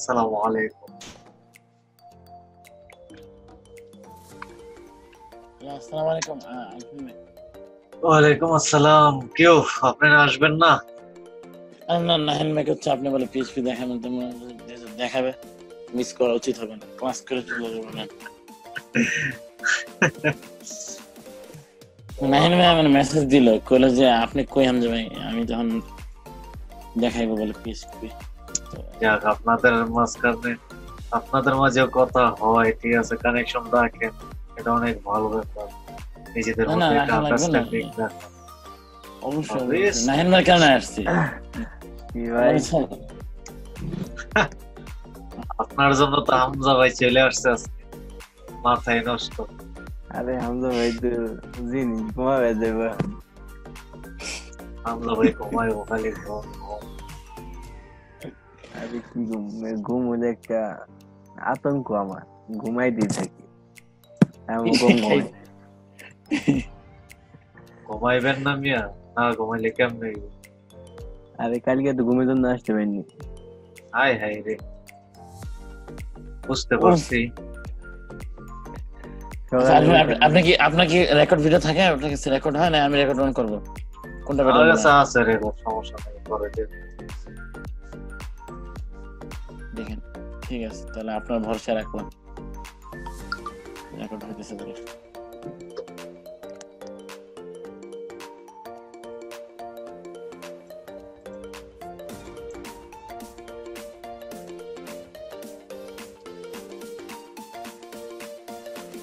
अस्सलामु अलैकुम। वालेकुम अस्सलाम। क्यों आपने आशबन ना अन्ना नहन में कुछ आपने वाले पीएचपी देखा मतलब मैं देखा है मिस करा उचित है मैंने क्लास कर चुका मैंने नहन में आपने मैसेज दिलो कॉलेज जा आपने कोई हम जब आमी तो हम देखा है वो वाले पीएचपी क्या आपना दरमास करने आपना दरमास जो कोता हो इतिहास से कनेक्शन दाखे इधर एक भालू बेटा निजी दरमास का प्रस्ताविक नहन में क्या नहर আপনার জন্য তো হামজা ভাই চলে আসছে আজকে মাথায় নষ্ট। আরে হামজা ভাই তো জিনি ঘুমাবে যাবে। হামজা ভাই ঘুমায় ওখানে ঘুম আরে কি ঘুম হলে একটা আতঙ্ক আমার ঘুমাই দিয়ে থাকি আমি ঘুমাই ঘুমাইবেন না মিয়া না ঘুমাইলে কেমনে अरे कल के तो घूमे तो नाश्ते में नहीं हाय हाय रे उस तब से आपने की रिकॉर्ड वीडियो था क्या आपने किस रिकॉर्ड है ना हमें रिकॉर्ड ऑन कर दो कौन सा वीडियो साह सर रिकॉर्ड समोसा में कर दे देखें ठीक है तो ना आपने बहुत सारा रिकॉर्ड होते से देखें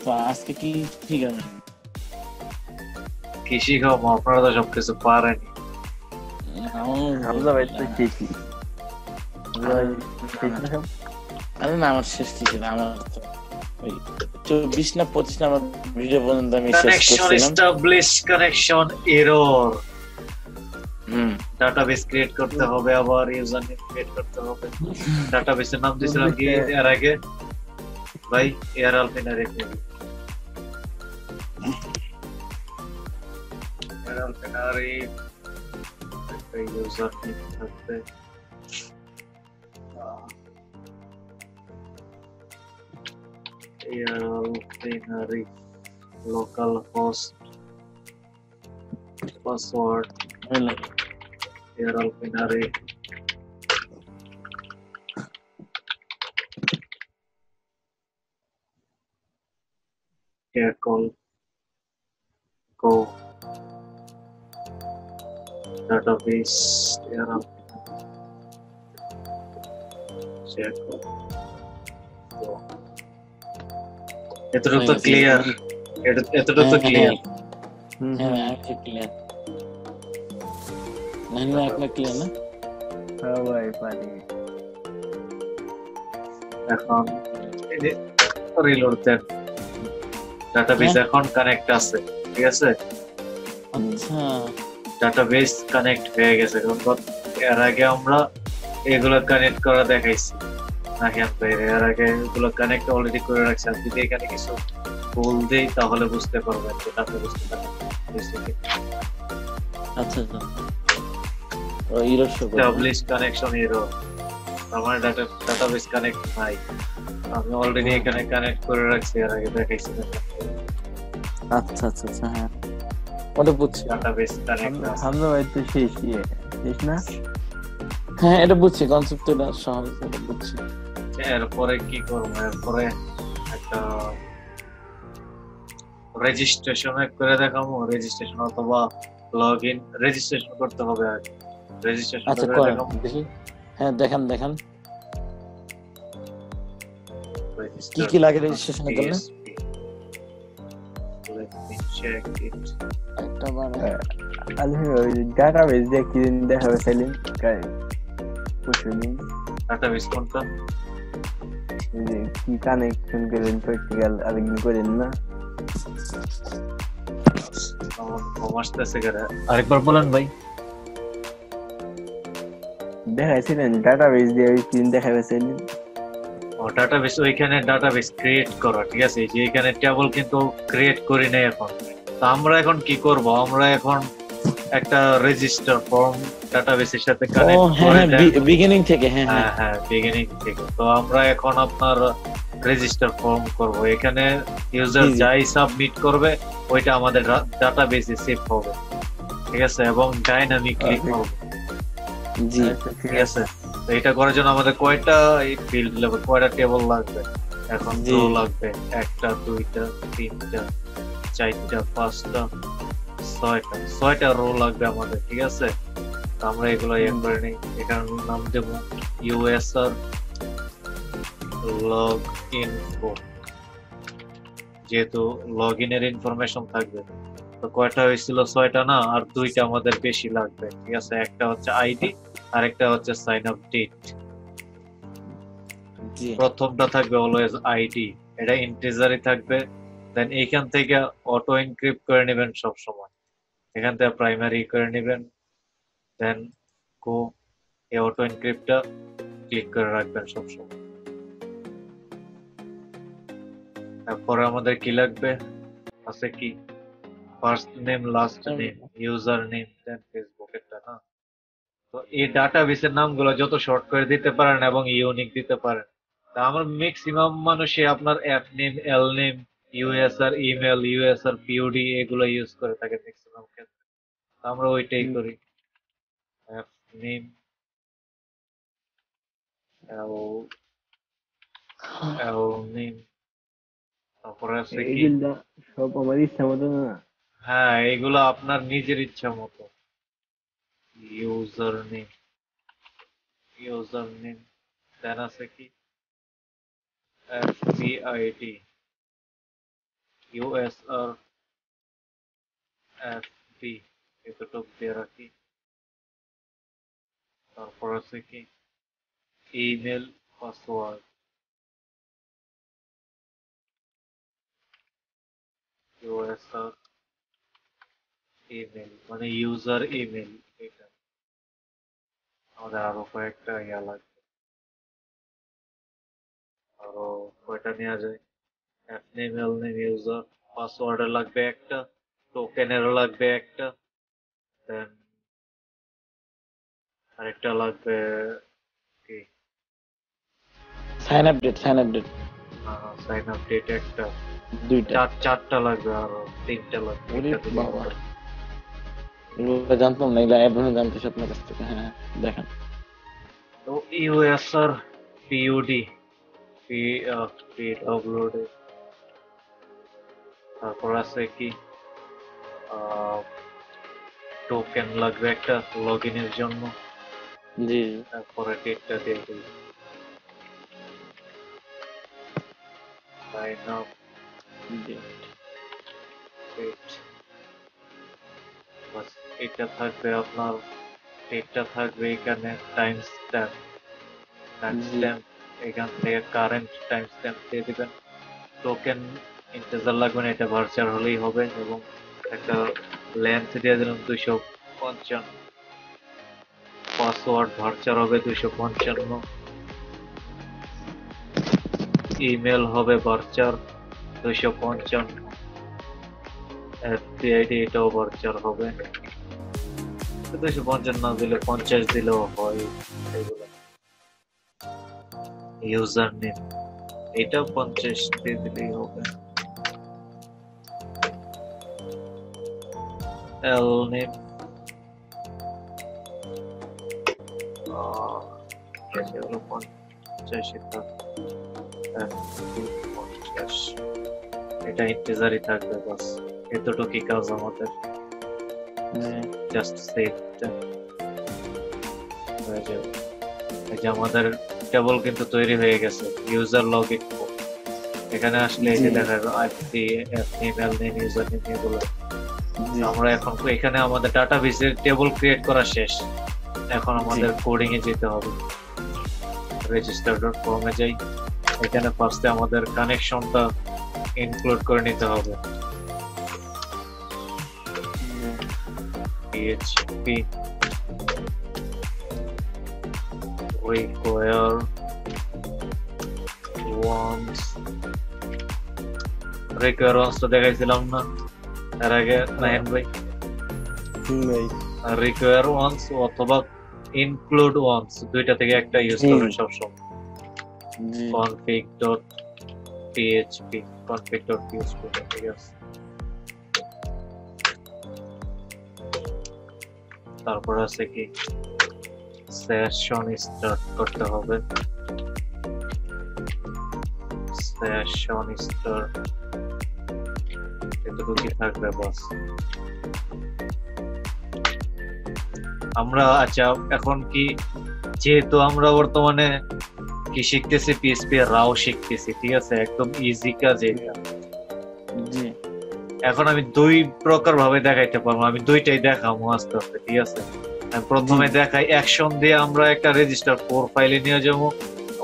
आज के की ठीक है किसी का मापना तो सबके से पार है नहीं हम तो वैसे ठीक ही अरे नाम अच्छे थे नाम तो 20 ना 25 ना वीडियो बंद था misses connection establish connection error database create करते होंगे अब और यूजर नेम क्रिएट करते होंगे डाटाबेस का नाम दूसरा की यार आगे भाई यार अल्पना देखने अरे कई यूजर नहीं करते यार already localhost password hello यार ऑलरेडी क्या कॉल को database error check so etro to clear etro to clear ha clear nahi mai apna clear na ha bhai pani ekhon reload the database ekhon connect ache thik ache acha database connect হয়ে গেছে কারণ এর আগে আমরা এগুলো connect করা দেখাইছি নাকি আপনি এর আগে এগুলো কানেক্ট অলরেডি করে রাখছেন যদি এখানে কিছু ভুল দেই তাহলে বুঝতে পারবেন যে আপনি বুঝতে পারবেন আচ্ছা আচ্ছা তো এরর শো করে ডাটাবেস কানেকশন এরর আমার ডাটাবেস কানেক্ট নাই আমি অলরেডি এখানে কানেক্ট করে রাখছি এর আগে দেখাইছি আচ্ছা আচ্ছা আচ্ছা হ্যাঁ ওটা বুঝছি ডাটাবেস কানেক্ট আমরা হয়তো শেষ ইয়ে ঠিক না হ্যাঁ এটা বুঝছি কনসেপ্টটা সহজ করে বুঝছি এরপরে কি করব এরপরে একটা রেজিস্ট্রেশন করে দেখাবো রেজিস্ট্রেশন অথবা লগইন রেজিস্ট্রেশন করতে হবে আগে রেজিস্ট্রেশন করে দেখাবো দেখি হ্যাঁ দেখেন দেখেন কি কি লাগে রেজিস্ট্রেশনে করলে check it একটা বার আলহে ওই ডাটাবেস দেখি দেখা হবে সেলিং কাই পুশমি ডাটাবেস কোনটা এই কি কানেকশন করেন প্র্যাকটিক্যাল আলিং করেন না সমস্যা সে করে আরেকবার বলেন ভাই দেখাইছেন ডাটাবেস দিয়ে কি দেখা হবে সেলিং और ডাটাবেস ওইখানে ডাটাবেস ক্রিয়েট করো ঠিক আছে এই যে এখানে টেবিল কিন্তু ক্রিয়েট করি না এখন তো আমরা এখন কি করব আমরা এখন একটা রেজিস্টার ফর্ম ডাটাবেসের সাথে কানেক্ট করে বিগিনিং থেকে হ্যাঁ হ্যাঁ বিগিনিং থেকে। তো আমরা এখন আপনার রেজিস্টার ফর্ম করব, এখানে ইউজার যাই সাবমিট করবে ওইটা আমাদের ডাটাবেসে সেভ হবে, ঠিক আছে, এবং ডাইনামিকলি হবে। জি ঠিক আছে। তো এটা করার জন্য আমাদের কয়টা ফিল্ড লাগবে, কয়টা টেবিল লাগবে? এখন তো লাগবে একটা, দুইটা, তিনটা, চারটা, পাঁচটা, ছয়টা, ছয়টা রো লাগবে আমাদের, ঠিক আছে। আমরা এগুলো এমব্রেড নেই, এটার নাম দেব ইউএসআর লগ ইনফো, যেহেতু লগ ইনের ইনফরমেশন থাকবে। তো কয়টা হয়েছিল? ছয়টা না, আর দুইটা আমাদের বেশি লাগবে, ঠিক আছে। একটা হচ্ছে আইডি আর একটা হচ্ছে সাইন আপ ডেট। প্রথমটা থাকবে অলওয়েজ আইডি, এটা ইন্টিজারই থাকবে, দেন এইখান থেকে অটো এনক্রিপ্ট করে নেবেন সব সময়, এখান থেকে প্রাইমারি করে নেবেন, দেন গো, এই অটো এনক্রিপ্টটা ক্লিক করে রাখবেন সব সময়। তারপরে আমাদের কি লাগবে আছে কি? First name, last name, user name, then ফেসবুকেরটা না। তো এই ডাটাবেসের নামগুলো যত শর্ট করে দিতে পারেন এবং ইউনিক দিতে পারেন। তা আমার ম্যাক্সিমাম মানুষে আপনার app name, L name, USR email, USR POD এগুলো ইউজ করে থাকে ম্যাক্সিমাম ক্ষেত্রে। আমরা ওইটাই করি, অ্যাপ নেম এল নেম। তারপরে আছে কি সব আমার ইচ্ছা মতো না, হ্যাঁ এগুলো আপনার নিজের ইচ্ছা মতো। User name, user name, then আছে কি এফবিআইডি, ইউএসআর এফবি, এতটুক দিয়ে রাখি। তারপর আছে কি ইমেল, পাসওয়ার্ড, ইউএসআর ইমেল মানে ইউজার ইমেল। এটা আমাদের আরো কয়েকটা ইয়া লাগবে, আরো কয়টা নেওয়া যায়? App name, L name, user, password লাগবে একটা, টোকেনেরও লাগবে একটা, দেন আরেকটা লাগবে কি sign up date, sign up date, হ্যাঁ সাইন আপ ডেট একটা, দুইটা, চারটা লাগবে, আরো তিনটা লাগবে। জানতাম না এগুলো, এবার জানতে আপনার কাছ থেকে, হ্যাঁ দেখেন। তো ইউএসআর পিওডি আপলোড, তারপর আছে কি টোকেন লাগবে একটা লগ ইন এর জন্য, জি, তারপরে ডেটটা দিয়ে দিই, সাইন আপ ডেট, বাস এটা থাকবে আপনার। ডেটটা থাকবে এখানে টাইম স্ট্যাম্প, টাইম স্ট্যাম্প এখান থেকে কারেন্ট টাইম স্ট্যাম্প দিয়ে দেবেন। টোকেন ইন্টিজার লাগবে না, এটা ভার্চুয়াল হলেই হবে, এবং একটা লেন্থ দিয়ে দিলাম 255, পাসওয়ার্ড ভার্চুয়াল হবে 255, ইমেল হবে ভার্চুয়াল 255, এফবিআইডি এটাও ভার্চুয়াল হবে 255, না দিলে 50 দিলেও হয়। ইউজার নেম এটা 50 দিয়ে দিলেই হবে, এল নেম হলো 50, এটা ইন্টিজারই থাকবে, বাস এতটুকুই কাজ আমাদের, জাস্ট সেভ হয়ে যাবে। এই যে আমাদের টেবিল কিন্তু তৈরি হয়ে গেছে ইউজার লগইন। এখানে আসলে এই যে দেখা যাবে ID, email, name, user name এগুলো। আমরা এখন এখানে আমাদের ডাটাবেসের টেবিল ক্রিয়েট করা শেষ, এখন আমাদের কোডিং এ যেতে হবে। register.com এ যাই, এখানে ফার্স্টে আমাদের কানেকশনটা ইনক্লুড করে নিতে হবে। PHP require once, require once তো দেখাইছিলাম না এর আগে, নাইন ভাই require ones অথবা include ones দুইটা থেকে একটা ইউজ করবেন সব সময়। config.php config.php ঠিক আছে। তারপর আছে কি সেশন স্টার্ট করতে হবে। সেশন স্টার্ট এতটুকু কি থাকবে বস আমরা। আচ্ছা এখন কি যেহেতু আমরা বর্তমানে কি শিখতেছি PHP রাও শিখতেছি ঠিক আছে একদম ইজি কাজ এটা। জি এখন আমি দুই প্রকার ভাবে দেখাইতে পারবো, আমি দুইটাই দেখাবো আস্তে আস্তে ঠিক আছে। প্রথমে দেখাই অ্যাকশন দিয়ে আমরা একটা রেজিস্টার 4 ফাইলে নিয়ে যাব,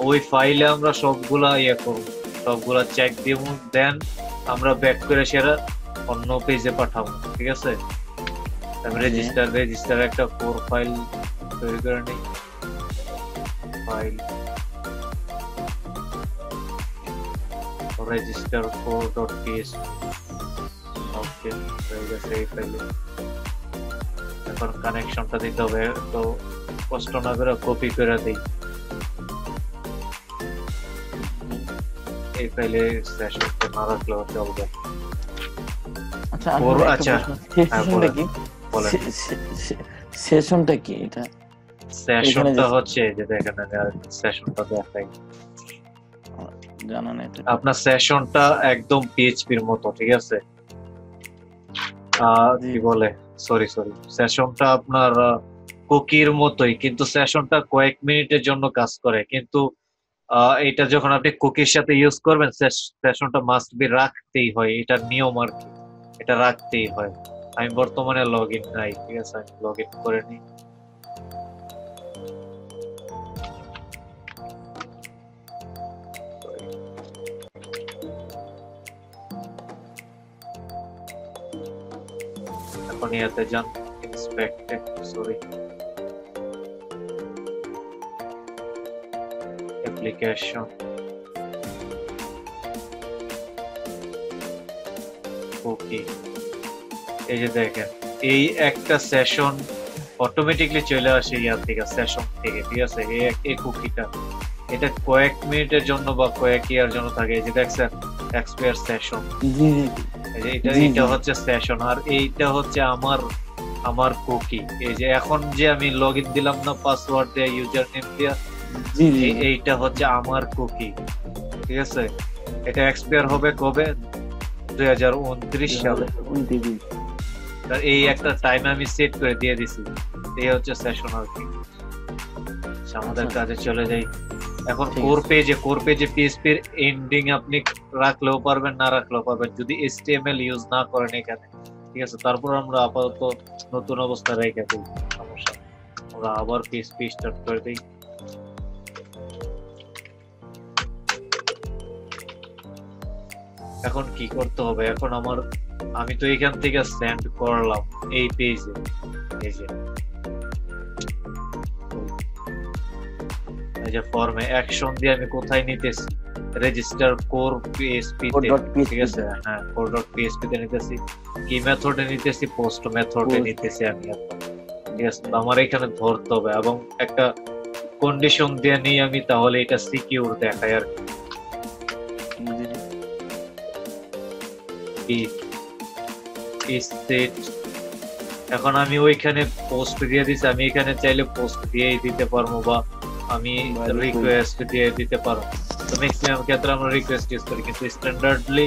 ওই ফাইলে আমরা সবগুলা ইয়া করব সবগুলা চেক দিব, দেন আমরা ব্যাক করে সেটা অন্য পেজে পাঠাবো ঠিক আছে। আমি রেজিস্টার একটা 4 ফাইল তৈরি করে নিই। ফাইল register 4.php ओके তাহলে সেভ করলে তারপর কানেকশনটা দিতে হবে, তো কষ্ট না করে কপি করে দেই এই ফাইলে সেশনটা মারা ক্লোজ হবে। আচ্ছা আচ্ছা সেশনটা কি এটা সেশনটা হচ্ছে যে দেখেন আমি সেশনটা দেখাই জানা নেই আপনার সেশনটা একদম পিএইচপি এর মতো ঠিক আছে। কি বলে সরি সেশনটা আপনার কুকির মতোই, কিন্তু সেশনটা কয়েক মিনিটের জন্য কাজ করে, কিন্তু এটা যখন আপনি কুকির সাথে ইউজ করবেন সেশনটা মাস্ট বি রাখতেই হয়, এটা নিয়ম আর কি, এটা রাখতেই হয়। আমি বর্তমানে লগইন নাই ঠিক আছে, আমি লগইন করে নিই। নিতে যান ইন্সপেক্টেড সরি অ্যাপ্লিকেশন ওকে। এই যে দেখেন এই একটা সেশন অটোমেটিক্যালি চলে আসে ইয়ার থেকে সেশন থেকে ঠিক আছে। এই কুকিটা এটা কয়েক মিনিটের জন্য বা কয়েক ইয়ার জন্য থাকে। এই যে দেখেন এক্সপায়ার সেশন এটা হচ্ছে সেশন আর এইটা হচ্ছে আমার কুকি। এই যে এখন যে আমি লগইন দিলাম না পাসওয়ার্ড দিয়ে ইউজার নেম দিয়ে এইটা হচ্ছে আমার কুকি ঠিক আছে। এটা এক্সপায়ার হবে কবে 2029 সালে। এই একটা টাইম আমি সেট করে দিয়ে দিছি, এই হচ্ছে সেশন আর কি। আমাদের কাজে চলে যাই এখন। কোর পেজে PHP এর এন্ডিং আপনি রাখলেও পারবেন না রাখলেও পারবেন যদি HTML ইউজ না করেন এখানে ঠিক আছে। তারপর আমরা আপাতত নতুন অবস্থা রেখে দিই, সমস্যা আমরা আবার PHP স্টার্ট করে দিই। এখন কি করতে হবে, এখন আমি তো এখান থেকে সেন্ড করলাম এই পেজে যে ফর্মে অ্যাকশন দিয়ে আমি কোথায় নিতেছি রেজিস্টার কোর.php ঠিক আছে। হ্যাঁ কোর.php তে নিতেছি, কি মেথডে নিতেছি পোস্ট মেথডে নিতেছি আমি ঠিক আছে। আমার এখানে ধরতে হবে এবং একটা কন্ডিশন দিয়ে নিই আমি, তাহলে এটা সিকিউর দেখায় আর কি। এখন আমি ওইখানে পোস্ট দিয়ে দিছি, আমি এখানে চাইলে পোস্ট দিয়েই দিতে পারবো বা আমি রিকোয়েস্ট দিয়ে দিতে পারো। তো ম্যাক্সিমাম ক্ষেত্রে আমরা রিকোয়েস্ট ইউজ করি, কিন্তু স্ট্যান্ডার্ডলি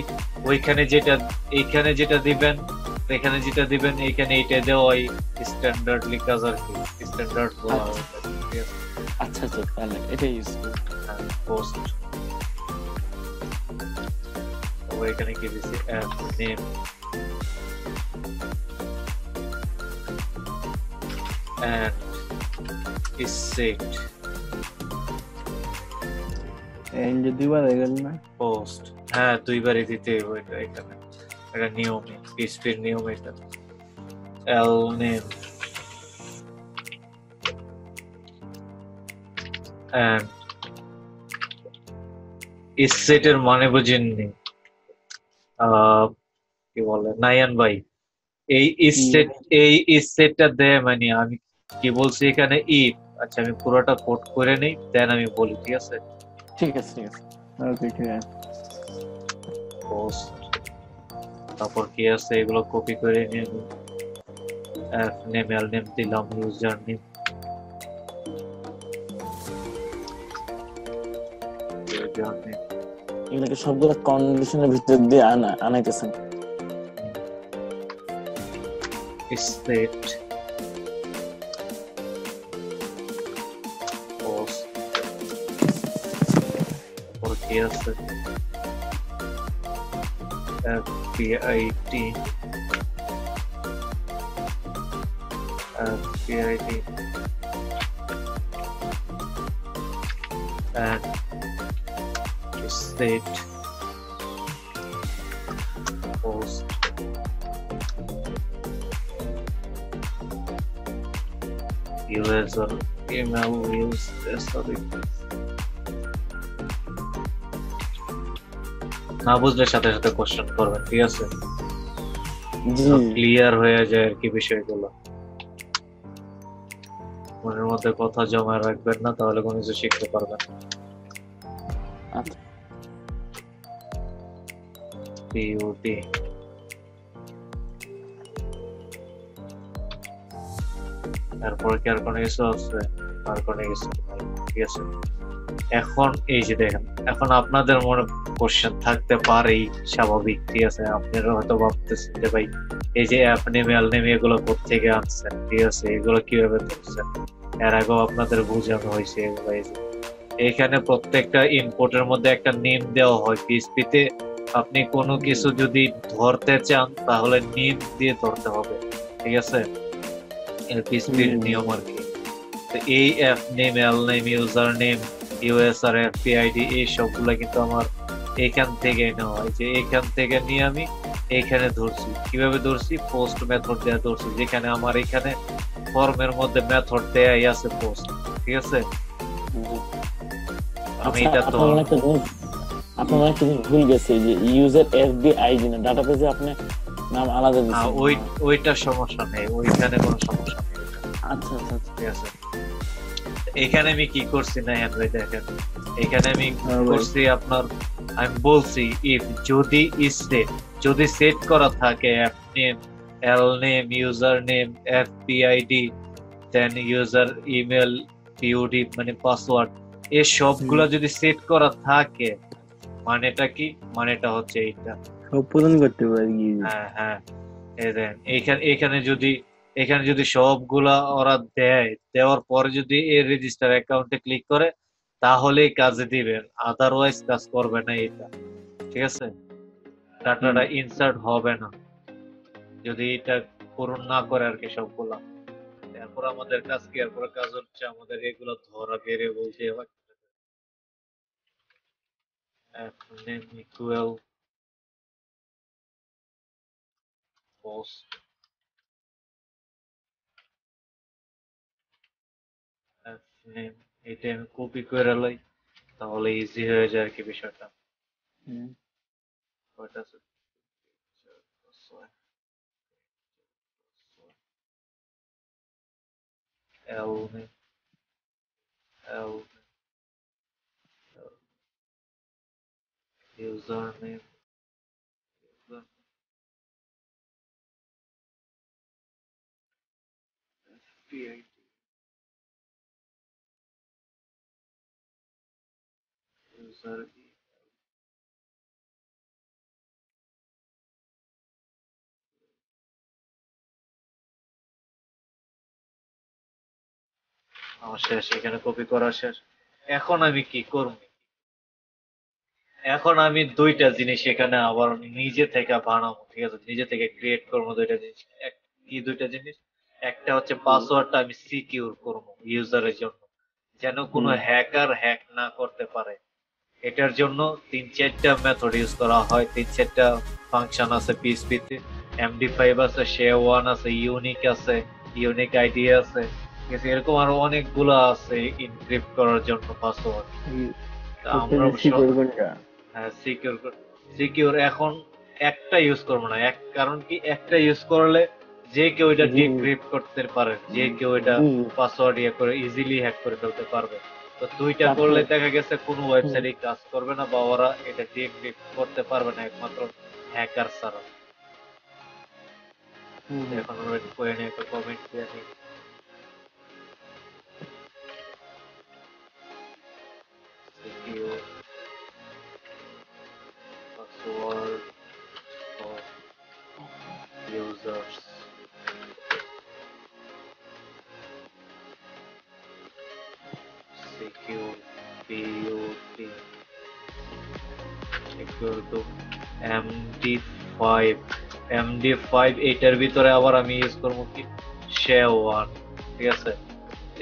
ওইখানে যেটা এইখানে যেটা দিবেন এখানে যেটা দিবেন এইখানে এইটা দেওয়াই স্ট্যান্ডার্ডলি কাজ আর কি, স্ট্যান্ডার্ড বলা হয়। আচ্ছা আচ্ছা তাহলে এটা ইউজ করুন পোস্ট। ওইখানে কি দিছি app name, app is set and দুইবার এগেল না পোস্ট। হ্যাঁ দুইবারই দিতে হবে এখানে, এটা নিয়ম PHP এর নিয়ম এটা। L name and is set এর মানে বুঝেননি কি বলে নায়ান ভাই সবগুলো কন্ডিশনের ভিতর দিয়ে আনাইতেছেন is that post for KSN FPIT and is that post user email use sorry না বুঝলে সাথে সাথে কোশ্চেন করবেন ঠিক আছে জি ক্লিয়ার হয়ে যায় আর কি বিষয়গুলো মনের মধ্যে কথা জমা রাখবেন না তাহলে কোনো কিছু শিখতে পারবেন আচ্ছা পিওটি আপনাদের মনে কোশ্চেন থাকতে পারেই স্বাভাবিক ঠিক আছে আপনারা হয়তো ভাবতেছেন যে ভাই এই যে আপনি মেল নেম এগুলো কোত্থেকে আনছেন ঠিক আছে এগুলো কিভাবে করছেন এর আগেও আপনাদের বোঝানো হয়েছে এগুলো এখানে প্রত্যেকটা ইনপুটের মধ্যে একটা নেম দেওয়া হয় পিএইচপিতে আপনি কোনো কিছু যদি ধরতে চান তাহলে নেম দিয়ে ধরতে হবে ঠিক আছে নিয়ম আর কি এই F name L name user name USR FPID এই সবগুলা কিন্তু আমার এখান থেকে নেওয়া হয় যে এখান থেকে নিয়ে আমি এখানে ধরছি কিভাবে ধরছি পোস্ট মেথড দেওয়া ধরছি যেখানে আমার এখানে ফর্মের মধ্যে মেথড দেয়াই আছে পোস্ট ঠিক আছে আমি এটা তো আপনারা কি ভুল গেছে যে ইউজার এফপিআইডি না ডাটাবেজে আপনি নাম আলাদা দিয়েছি ওই ওইটা সমস্যা নেই ওইখানে কোনো সমস্যা নেই আচ্ছা আচ্ছা ঠিক আছে এখানে আমি কি করছি না এখানে দেখেন এখানে আমি করছি আপনার আমি বলছি ইফ যদি স্টেট যদি সেট করা থাকে F name L name user name FPID then user email POD মানে পাসওয়ার্ড এই সবগুলো যদি সেট করা থাকে মানেটা কি মানেটা হচ্ছে এইটা সম্পূরণ করতে পারি হ্যাঁ হ্যাঁ এদেন এখানে যদি সবগুলা ওরা দেয় দেওয়ার পরে যদি এই রেজিস্টার অ্যাকাউন্টে ক্লিক করে তাহলেই কাজে দিবেন আদারওয়াইজ কাজ করবে না এটা ঠিক আছে ডাটাটা ইনসার্ট হবে না যদি এটা পূরণ না করে আর কি সবগুলা তারপর আমাদের কাজ কি আর পরে কাজ হচ্ছে আমাদের এগুলো ধরা বেরে বলতে হয় নেম ইকুয়াল এটা আমি কপি করে লই তাহলে ইজি হয়ে যায় কি বিষয়টা PID user শেষ এখানে কপি করা শেষ এখন আমি কি করব এখন আমি দুইটা জিনিস এখানে আবার নিজে থেকে বানাবো ঠিক আছে নিজে থেকে ক্রিয়েট করব দুইটা জিনিস কি দুইটা জিনিস একটা হচ্ছে পাসওয়ার্ডটা আমি সিকিউর করব ইউজারের জন্য যেন কোনো হ্যাকার হ্যাক না করতে পারে এটার জন্য 3-4টা মেথড ইউজ করা হয় 3-4টা ফাংশন আছে পিএইচপি তে MD5 আছে SHA-1 আছে ইউনিক আইডি আছে এরকম আরো অনেকগুলো আছে এনক্রিপ্ট করার জন্য পাসওয়ার্ড আমরা সিকিউর এখন একটা ইউজ করব না এক কারণ কি একটা ইউজ করলে যে কেউ এটা ডিক্রিপ্ট করতে পারে, যে কেউ এটা পাসওয়ার্ড ইয়া করে ইজিলি হ্যাক করে ফেলতে পারবে। তো দুইটা করলে দেখা গেছে কোন ওয়েবসাইটে কাজ করবে না বা ওরা এটা ডিক্রিপ্ট করতে পারবে না একমাত্র হ্যাকার ছাড়া। এখন আমরা কোয়েনে একটা কমেন্ট দিয়ে দিই। Password of users. Secure POP equal to MD5. MD5 এটার ভিতরে আবার আমি ইউজ করব কি SHA-1, ঠিক আছে?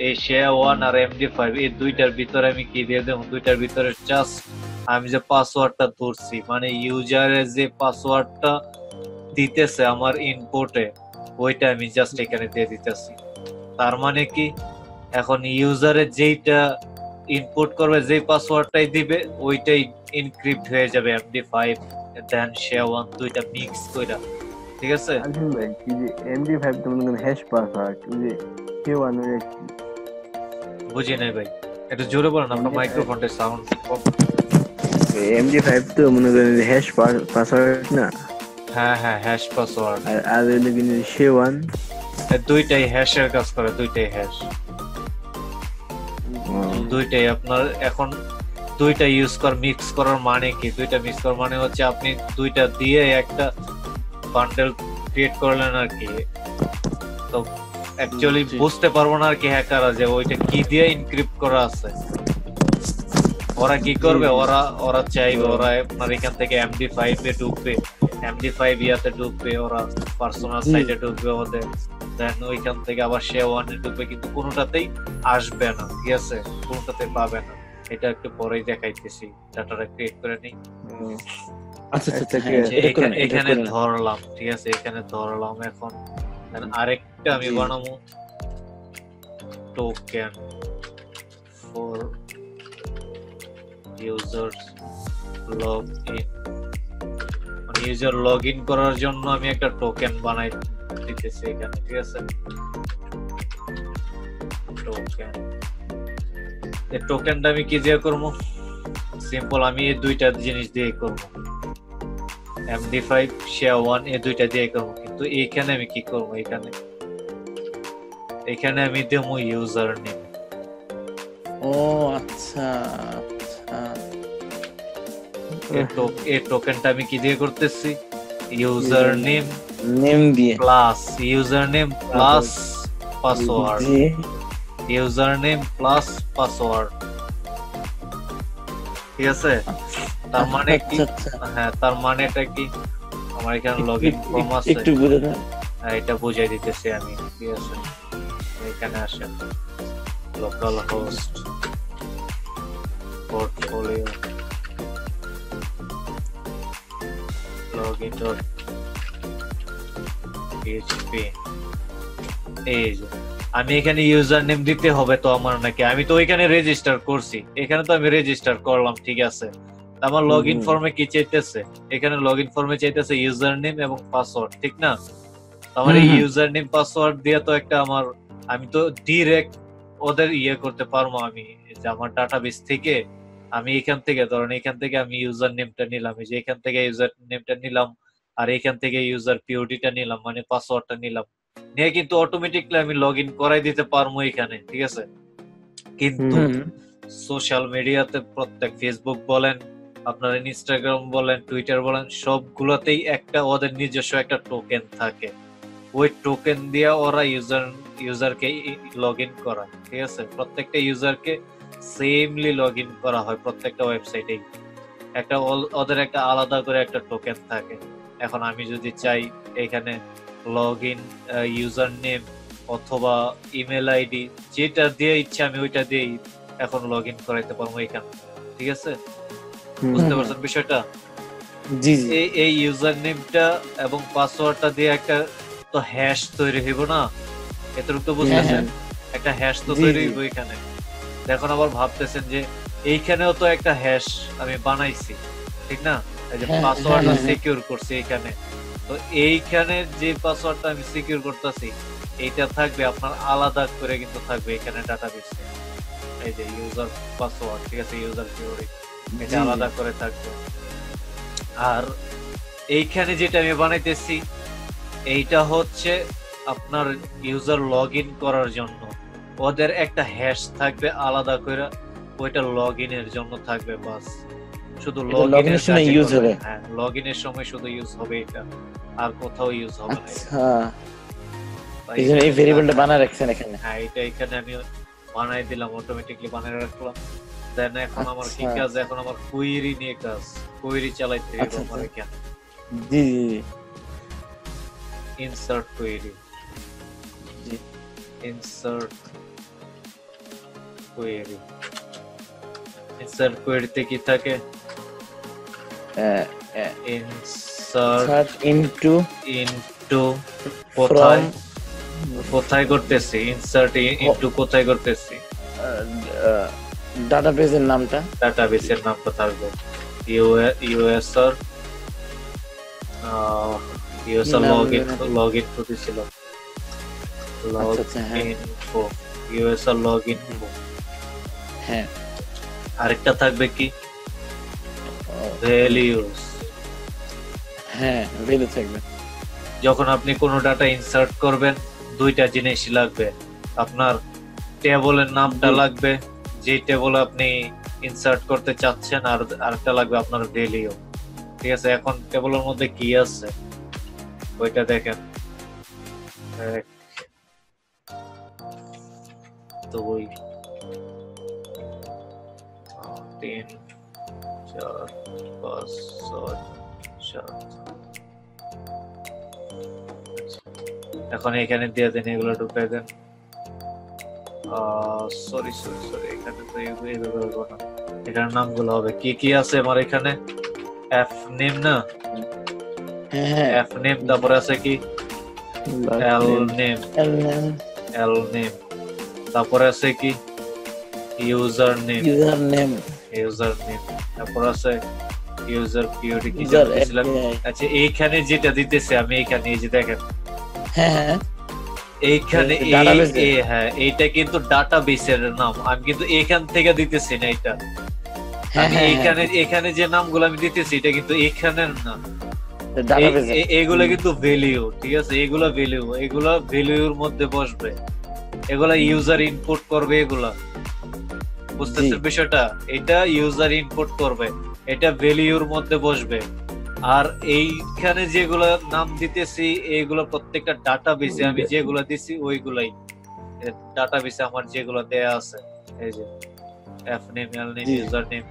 এই SHA-1 আর MD5 এই দুইটার ভিতরে আমি কি দিয়ে দেব? দুইটার ভিতরে জাস্ট আমি যে পাসওয়ার্ডটা ধরছি, মানে ইউজারের যে পাসওয়ার্ডটা দিতেছে আমার ইনপুটে, ওইটা আমি জাস্ট এখানে দিয়ে দিতেছি। তার মানে কি এখন ইউজারের যেইটা ইনপুট করবে, যেই পাসওয়ার্ডটাই দিবে, ওইটাই এনক্রিপ্ট হয়ে যাবে MD5 দেন SHA-1 দুইটা মিক্স কইরা, ঠিক আছে? MD5 তো মনে করেন হ্যাশ পাসওয়ার্ড, ওই SHA-1 এর বুঝি নাই ভাই, একটু জোরে বলেন, আপনার মাইক্রোফোনের সাউন্ড কম। MD5 তো মনে করেন হ্যাশ পাসওয়ার্ড না? হ্যাঁ হ্যাঁ হ্যাশ পাসওয়ার্ড। আর লেকিন SHA-1 দুইটাই হ্যাশের কাজ করে, দুইটাই হ্যাশ, দুইটাই আপনার। এখন দুইটা ইউজ কর মিক্স করার মানে কি? দুইটা মিক্স করার মানে হচ্ছে আপনি দুইটা দিয়ে একটা বান্ডেল ক্রিয়েট করলেন আর কি। তো অ্যাকচুয়ালি বুঝতে পারবো না আর কি হ্যাকাররা যে ওইটা কি দিয়ে এনক্রিপ্ট করা আছে। ওরা কি করবে? ওরা চাইবে ওরা আপনার এখান থেকে MD5 এ ঢুকবে, MD5 ইয়াতে ঢুকবে, ওরা পার্সোনাল সাইটে ঢুকবে ওদের, দেন ওইখান থেকে আবার SHA-1 এ ঢুকবে, কিন্তু কোনোটাতেই আসবে না, ঠিক আছে? কোনোটাতে পাবে না। এটা একটু পরেই দেখাইতেছি, ডাটাটা ক্রিয়েট করে নিই। আচ্ছা আচ্ছা, এখানে ধরলাম, ঠিক আছে? এখানে ধরলাম। এখন আরেকটা আমি বানাবো token for users log in, মানে ইউজার লগ ইন করার জন্য আমি একটা টোকেন বানাই দিতেছি এখানে, ঠিক আছে? টোকেন, এই টোকেনটা আমি কি দিয়ে করব? সিম্পল, আমি এই দুইটা জিনিস দিয়ে করব, MD5 SHA-1 এই দুইটা দিয়ে করব। কিন্তু এইখানে আমি কি করব? এখানে আমি দেব ইউজার নেম। ও আচ্ছা আচ্ছা, এই টোকেনটা আমি কি দিয়ে করতেছি? ইউজার নেম দিয়ে plus user name plus password, username plus password, ঠিক আছে? তার মানে কি? হ্যাঁ, তার মানে এটা কি? আমার এখানে লগইন ফর্ম আছে, একটু বুঝে দাও। হ্যাঁ, এটা বুঝাই দিতেছি আমি, ঠিক আছে? এখানে আসেন, local host portfolio login dot PHP। এই আমি এখানে ইউজার নেম দিতে হবে তো আমার, নাকি আমি তো ওইখানে রেজিস্টার করছি? এখানে তো আমি রেজিস্টার করলাম, ঠিক আছে? আমার লগইন ফর্মে কি চাইতেছে? এখানে লগইন ফর্মে চাইতেছে ইউজার নেম এবং পাসওয়ার্ড, ঠিক না? আমার এই ইউজার নেম পাসওয়ার্ড দিয়ে তো একটা আমার, আমি তো ডাইরেক্ট ওদের ইয়ে করতে পারবো। আমি যে আমার ডাটাবেস থেকে আমি এখান থেকে ধরেন, এখান থেকে আমি ইউজার নেমটা নিলাম, এই যে এখান থেকে ইউজার নেমটা নিলাম, আর এখান থেকে ইউজার পিওডিটা নিলাম, মানে পাসওয়ার্ডটা নিলাম, নিয়ে কিন্তু অটোমেটিকলি আমি লগ ইন করাই দিতে পারবো এখানে, ঠিক আছে? কিন্তু সোশ্যাল মিডিয়াতে প্রত্যেক ফেসবুক বলেন, আপনার ইনস্টাগ্রাম বলেন, টুইটার বলেন, সবগুলোতেই একটা ওদের নিজস্ব একটা টোকেন থাকে। ওই টোকেন দিয়ে ওরা ইউজারকে লগ ইন করায়, ঠিক আছে? প্রত্যেকটা ইউজারকে সেমলি লগ ইন করা হয় প্রত্যেকটা ওয়েবসাইটেই, একটা ওদের একটা আলাদা করে একটা টোকেন থাকে। এখন আমি যদি চাই এখানে লগইন ইউজার নেম অথবা ইমেল আইডি যেটা দিয়ে ইচ্ছা আমি ওইটা দিয়েই এখন লগইন করাইতে পারবো এখানে, ঠিক আছে? বুঝতে পারছেন বিষয়টা? জি জি। এই ইউজার নেমটা এবং পাসওয়ার্ডটা দিয়ে একটা তো হ্যাশ তৈরি হইব না? এতটুকু বুঝতেছেন? একটা হ্যাশ তো তৈরি হইব এখানে। এখন আবার ভাবতেছেন যে এইখানেও তো একটা হ্যাশ আমি বানাইছি, ঠিক না? এই যে পাসওয়ার্ডটা সিকিউর করছি এখানে, तो এইখানে যে পাসওয়ার্ডটা আমি সিকিউর করতেছি এটা থাকবে আপনার আলাদা করে কিন্তু থাকবে এখানে ডাটাবেসে এই যে ইউজার পাসওয়ার্ড ঠিক আছে ইউজার সিকিউরিটি এটা আলাদা করে থাকবে আর এইখানে যেটা আমি বানাইতেছি এইটা হচ্ছে আপনার ইউজার লগইন করার জন্য ওদের একটা হ্যাশ থাকবে আলাদা করে ওইটা লগইনের জন্য থাকবে বাস শুধু লগইনের সময় ইউজ হবে হ্যাঁ লগইনের সময় শুধু ইউজ হবে এটা আর কোথাও ইউজ হবে না হ্যাঁ এইজন্য এই ভেরিয়েবলটা বানায় রাখছেন এখানে হ্যাঁ এটা এখানে আমি বানায় দিলাম অটোমেটিক্যালি বানায় রাখলাম দেন এখন আমার কি কাজ এখন আমার কোয়েরি নিয়ে কাজ কোয়েরি চালাইতে হবে আমার কেন জি জি insert query जी insert query ते की था के insert into कोथाई कोथाई करते से insert into कोथाई करते से database नाम था database नाम पता रखो user user login to this log login for user login for है আরেকটা থাকবে কি values হ্যাঁ ভ্যালু থাকবে যখন আপনি কোনো ডাটা ইনসার্ট করবেন দুইটা জিনিস লাগবে আপনার টেবিলের নামটা লাগবে যে টেবিল আপনি ইনসার্ট করতে চাচ্ছেন আর আরেকটা লাগবে আপনার ভ্যালু ঠিক আছে এখন টেবিলের মধ্যে কি আছে ওইটা দেখেন তো ওই 3 4 5 6 7 এখন এখানে দিয়ে দেন এগুলো ঢুকিয়ে দেন সরি এখানে তো এইগুলো হবে না এটার নামগুলো হবে কি কি আছে আমার এখানে f name না f name তারপর আছে কি l name তারপর আছে কি username তারপর আছে user period কি দিছিলাম আচ্ছা এইখানে যেটা দিতেছে আমি এখানে এই যে দেখেন হ্যাঁ এইখানে এই হ্যাঁ এইটা কিন্তু ডাটাবেসের নাম আমি কিন্তু এখান থেকে দিতেছি না এটা আমি এখানে এখানে যে নামগুলো আমি দিতেছি এটা কিন্তু এখানের নাম ডাটাবেস এগুলা কিন্তু ভ্যালু ঠিক আছে এগুলা ভ্যালুর মধ্যে বসবে এগুলা ইউজার ইনপুট করবে এগুলা বুঝতেছেন বিষয়টা এটা ইউজার ইনপুট করবে এটা ভ্যালুর মধ্যে বসবে আর এইখানে যেগুলা নাম দিতেছি এগুলা প্রত্যেকটা ডাটাবেসে আমি যেগুলা দিছি ওইগুলাই ডাটাবেসে আমার যেগুলা দেয়া আছে এই যে f name l name user name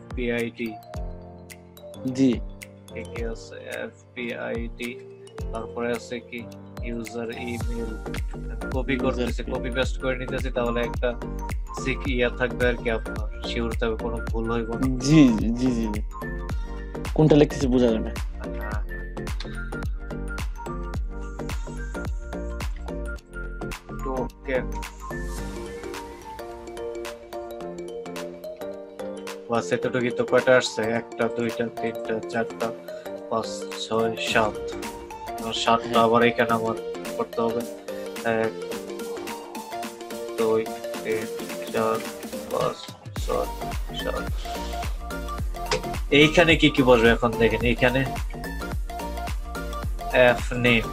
fpid জি একে আছে fpid তারপরে আছে কি ইউজার ইমেল কপি করতেছে কপি পেস্ট করে নিতেছে তাহলে একটা সিকিয়া থাকবে আর কি আপনার শিওর থাকবে কোনো ভুল হইব না জি জি জি কোনটা লিখতেছে বোঝা যাবে না টোকেন বাস এতটুকুই তো কয়টা আসছে একটা দুইটা তিনটা চারটা পাঁচ ছয় সাত সাতটা আবার এখানে আমার করতে হবে 1 2 3 4 5 6 7 এইখানে কি কি বসবে এখন দেখেন এইখানে f name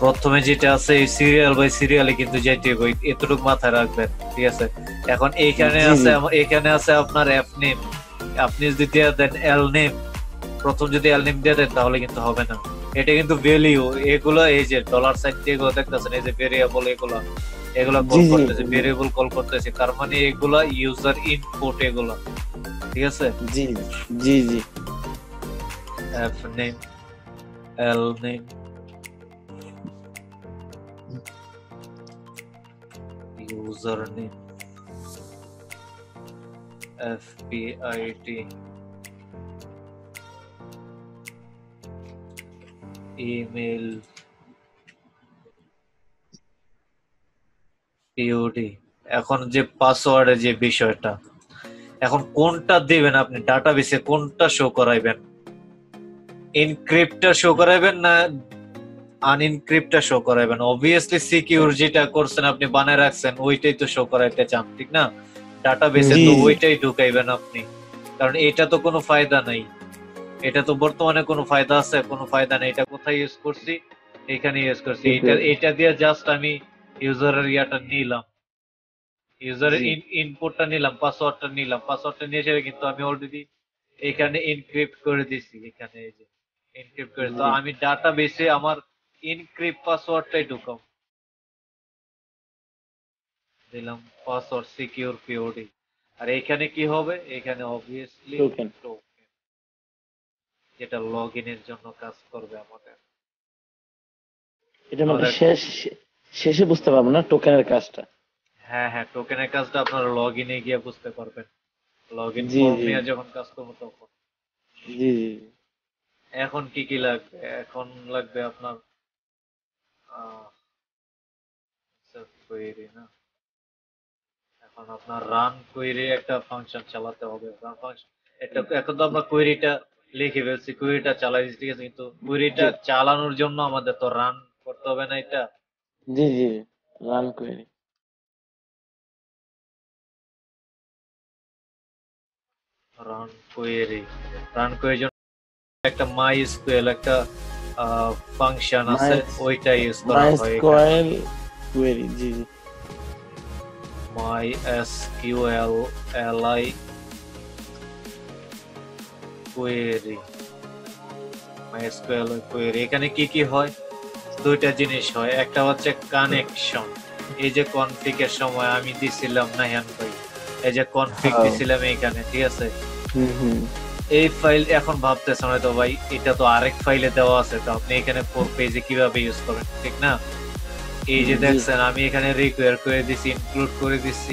প্রথমে যেটা আছে সিরিয়াল বাই সিরিয়ালে কিন্তু যেটা কই এতটুকু মাথায় রাখবেন ঠিক আছে এখন এখানে আছে আপনার f name আপনি যদি দেন l name প্রথম যদি l name দেন তাহলে কিন্তু হবে না এটা কিন্তু ভ্যালু এগুলা এই যে ডলার সাইন এগুলো দেখতেছেন এই যে ভেরিয়েবল এগুলা কল করতেছে ভেরিয়েবল কল করতেছে তার মানে এগুলা ইউজার ইনপুট এগুলা ঠিক আছে জি জি জি f name l name username fpid email pod এখন যে পাসওয়ার্ডের যে বিষয়টা এখন কোনটা দিবেন আপনি ডাটাবেসে কোনটা শো করাইবেন ইনক্রিপ্টটা শো করাবেন না আনইনক্রিপ্টটা শো করাবেন? obviously সিকিউর যেটা করছেন আপনি বানায় রাখছেন ওইটাই তো শো করাইতে চান, ঠিক না? ডাটাবেসে তো ওইটাই ঢুকাইবেন আপনি, কারণ এটা তো কোনো फायदा নাই। এটা তো বর্তমানে কোনো फायदा আছে? কোনো फायदा নাই। এটা কোথায় ইউজ করছি? এখানে ইউজ করছি। এটা এটা দিয়ে জাস্ট আমি ইউজারের ইয়াটা নিলাম, ইউজারের ইনপুটটা নিলাম, পাসওয়ার্ডটা নিলাম, পাসওয়ার্ডটা নিয়ে এসে কিন্তু আমি অলরেডি এখানে এনক্রিপ্ট করে দিছি। এখানে এই যে এনক্রিপ্ট করে, তো আমি ডাটাবেসে আমার এনক্রিপ্ট পাসওয়ার্ডটাই ঢুকাম, দিলাম পাসওয়ার্ড সিকিউর পিওডি। আর এখানে কি হবে? এখানে obviously টোকেন, যেটা লগইনের জন্য কাজ করবে আমাদের। এটা আমরা শেষে বুঝতে পারবো না টোকেনের কাজটা। হ্যাঁ হ্যাঁ, টোকেনের কাজটা আপনারা লগইনে গিয়ে বুঝতে পারবেন। লগইন ফর্মে যখন কাজ করব তখন। জি জি, এখন কি কি লাগবে? এখন লাগবে আপনার কোয়েরি, না এখন আপনার রান কোয়েরি একটা ফাংশন চালাতে হবে। রান ফাংশন এটা এখন তো আমরা কোয়েরিটা লিখে ফেলছি, কোয়েরিটা চালাই দিছি, ঠিক আছে? কিন্তু কোয়েরিটা চালানোর জন্য আমাদের তো রান করতে হবে না এটা? জি জি, রান কোয়েরি। রান কোয়েরির জন্য একটা মাইএসকিউএল একটা ফাংশন আছে, ওইটা ইউজ করা হয়। মাইএসকিউএল কোয়েরি, জি জি, MySQL LI query. MySQL query এখানে কি কি হয়? দুইটা জিনিস হয়, একটা হচ্ছে কানেকশন। এই যে কনফিগের সময় আমি দিছিলাম নাহিয়ান ভাই, এই যে কনফিগ দিছিলাম এখানে, ঠিক আছে? এই ফাইল এখন ভাবতেছেন হয়তো ভাই এটা তো আরেক ফাইলে দেওয়া আছে, তো আপনি এখানে ফোর পেজে কিভাবে ইউজ করেন, ঠিক না? এই যে দেখছেন আমি এখানে রিকোয়ার করে দিছি, ইনক্লুড করে দিছি।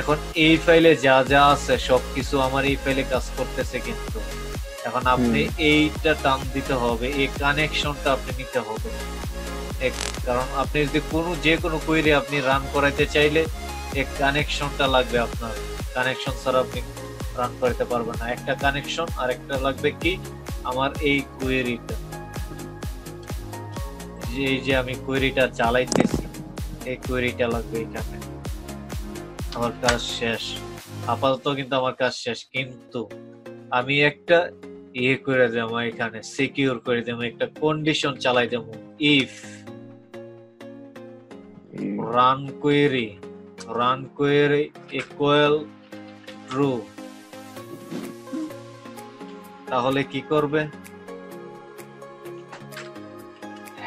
এখন এই ফাইলে যা যা আছে সবকিছু আমার এই ফাইলে কাজ করতেছে, কিন্তু এখন আপনি এইটা টান দিতে হবে, এই কানেকশনটা আপনি নিতে হবে। কারণ আপনি যদি কোনো যে কোনো কোয়েরি আপনি রান করাইতে চাইলে এই কানেকশনটা লাগবে আপনার, কানেকশন ছাড়া আপনি রান করতে পারবেন না। একটা কানেকশন, আর একটা লাগবে কি আমার এই কোয়েরিটা, যে আমি কোয়েরিটা চালাইতেছি এই কোয়েরিটা লাগবে। এখানে আমার কাজ শেষ আপাতত, কিন্তু আমার কাজ শেষ, কিন্তু আমি একটা ইয়ে করে দেব এখানে, সিকিউর করে দেব, একটা কন্ডিশন চালাই দেব। If run query equal true, তাহলে কি করবে?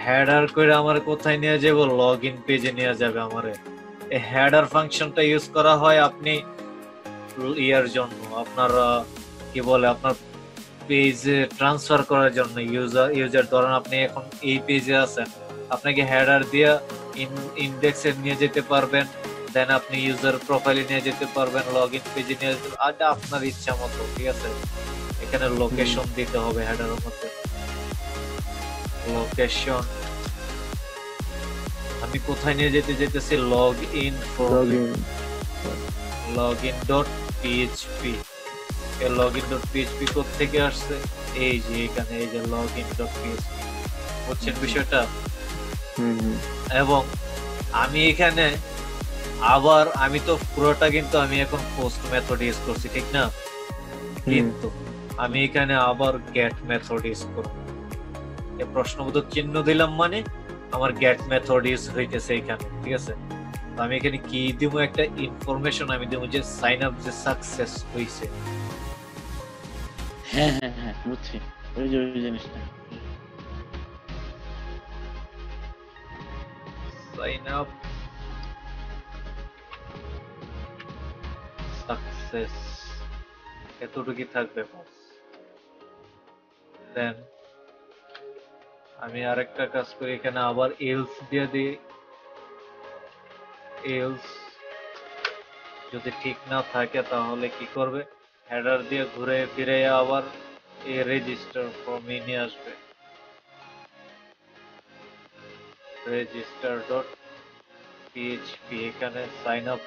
হেডার কোয়েরি আমার কোথায় নিয়ে যাব? লগইন পেজে নিয়ে যাবে আমারে। এই হেডার ফাংশনটা ইউজ করা হয় আপনি ইয়ার জন্য, আপনার কি বলে, আপনার পেজে ট্রান্সফার করার জন্য। ইউজার ধরেন আপনি এখন এই পেজে আছেন, আপনাকে হেডার দিয়ে ইনডেক্সে নিয়ে যেতে পারবেন, দেন আপনি ইউজার প্রোফাইলে নিয়ে যেতে পারবেন, লগইন পেজে নিয়ে যেতে পারবেন, আচ্ছা আপনার ইচ্ছা মতো, ঠিক আছে? এখানে লোকেশন দিতে হবে হেডারের মধ্যে, লোকেশন আমি কোথায় নিয়ে যেতেছি? Login form, login.php। এই login.php কোথা থেকে আসছে? এই যে এখানে, এই যে login.php, বুঝছেন বিষয়টা? এবং আমি এখানে আবার আমি তো পুরোটা কিন্তু আমি এখন পোস্ট মেথড ইউজ করছি, ঠিক না? কিন্তু আমি এখানে আবার গেট মেথড ইউজ করব। এই প্রশ্নবোধক চিহ্ন দিলাম মানে আমার গেট মেথড ইউজ হইতেছে এখানে, ঠিক আছে? আমি এখানে কি দিব? একটা ইনফরমেশন আমি দেব যে সাইন আপ যে সাকসেস হইছে। হ্যাঁ হ্যাঁ হ্যাঁ, বুঝছি ওই জিনিসটা, সাইন আপ সাকসেস, এতটুকু থাকবে। দেন আমি আরেকটা কাজ করি, এখানে আবার এলস দিয়ে দিই। এলস যদি ঠিক না থাকে তাহলে কি করবে? হেডার দিয়ে ঘুরে ফিরে আবার এই রেজিস্টার ফর্মে নিয়ে আসবে, register.php। এখানে সাইন আপ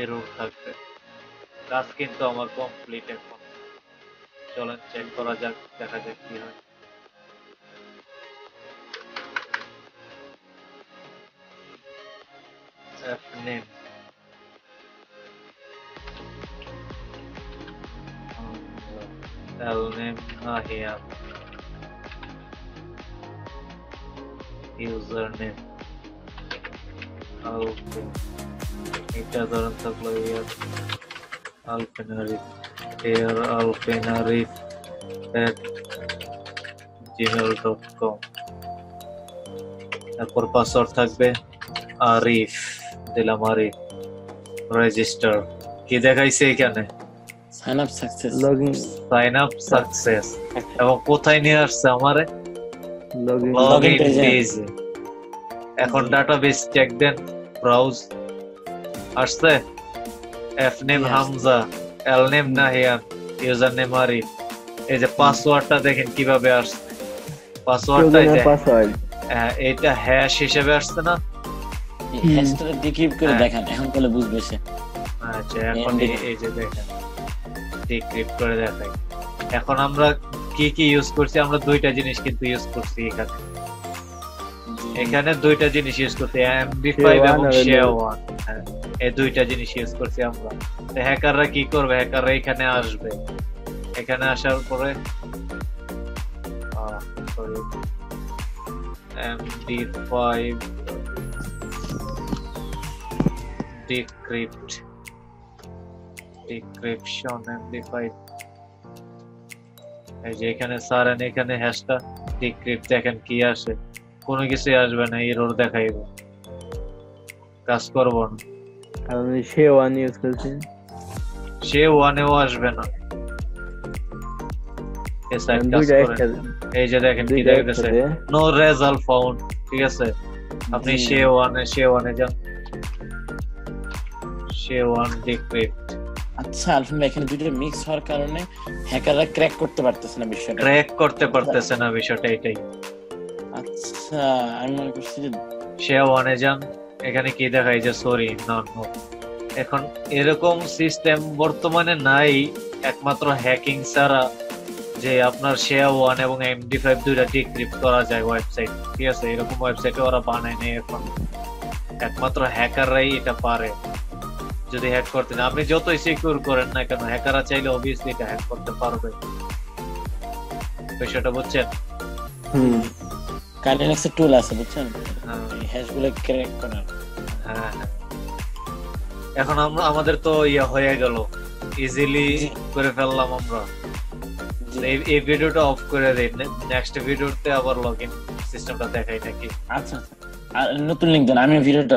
এরর থাকবে। কাজ কিন্তু আমার কমপ্লিট এখন, चलो चेक करा जाए देखा जाए कि है safe name cell name here user name okay eta dharan thaklo here alphanaric here alphanaric@gmail.com তারপর পাসওয়ার্ড থাকবে আরিফ দিলাম আরিফ রেজিস্টার কি দেখাইছে এখানে sign up success login sign up success এবং কোথায় নিয়ে আসছে আমারে লগইন পেজ এখন ডাটাবেস চেক দেন ব্রাউজ আসছে F name Hamza L name ना है यार यूजर नेम आरी ये जो पासवर्ड टा देखें किवा बेर्स पासवर्ड टा है ये टा हैश हिस्से बेर्स तो ना हैश तो डिक्रीप कर देखा है हम कल बुझ बेचे अच्छा अकॉन ये जो देखा डिक्रीप कर देखा है अकॉन हम लोग की यूज़ करते हैं हम लोग दो इटा जिनिश किन्तु यूज़ करते हैं इकने दो इटा जिनिश यूज़ करते हैं MD5 ए দুইটা জিনিস ইউজ করছি আমরা তো হ্যাকাররা কি করবে হ্যাকাররা এখানে আসবে এখানে আসার পরে sorry md5 decrypt decryption md5 এই যে এখানে সারান এখানে হ্যাশটা ডিক্রিপ্ট দেখেন কি আসে কোনো কিছু আসবে না এরর দেখাইবে কাজ করব না আমি শেওয়ান ইউজ করছি শেওয়ানও আসবে না এই সাইট কাজ করে এই যে দেখেন কি দেখাচ্ছে নো রেজাল্ট ফাউন্ড ঠিক আছে আপনি শেওয়ানে যান শেওয়ান ডিক্রিপ্ট আচ্ছা আলফা এখানে দুটো মিক্স হওয়ার কারণে হ্যাকাররা ক্র্যাক করতে পারতেছে না বিষয়টা এটাই আচ্ছা আমি মনে করছি যে শেওয়ানে যান এখানে কি দেখায় যে সরি নট নো এখন এরকম সিস্টেম বর্তমানে নাই একমাত্র হ্যাকিং ছাড়া যে আপনার SHA-1 এবং MD5 দুইটা ডিক্রিপ্ট করা যায় ওয়েবসাইট ঠিক আছে এরকম ওয়েবসাইটে ওরা বানায় না এখন একমাত্র হ্যাকাররাই এটা পারে যদি হ্যাক করতে না আপনি যতই সিকিউর করেন না কেন হ্যাকাররা চাইলে obviously এটা হ্যাক করতে পারবে বিষয়টা বুঝছেন কারণ একটা টুল আছে বুঝছেন হ্যাশগুলো ক্র্যাক করা হ্যাঁ এখন আমরা আমাদের তো ইয়া হয়ে গেল ইজিলি করে ফেললাম আমরা এই ভিডিওটা অফ করে দেই নেক্সট ভিডিওতে আবার লগইন সিস্টেমটা দেখাই নাকি আচ্ছা আর নতুন লিংক দেন আমি ভিডিওটা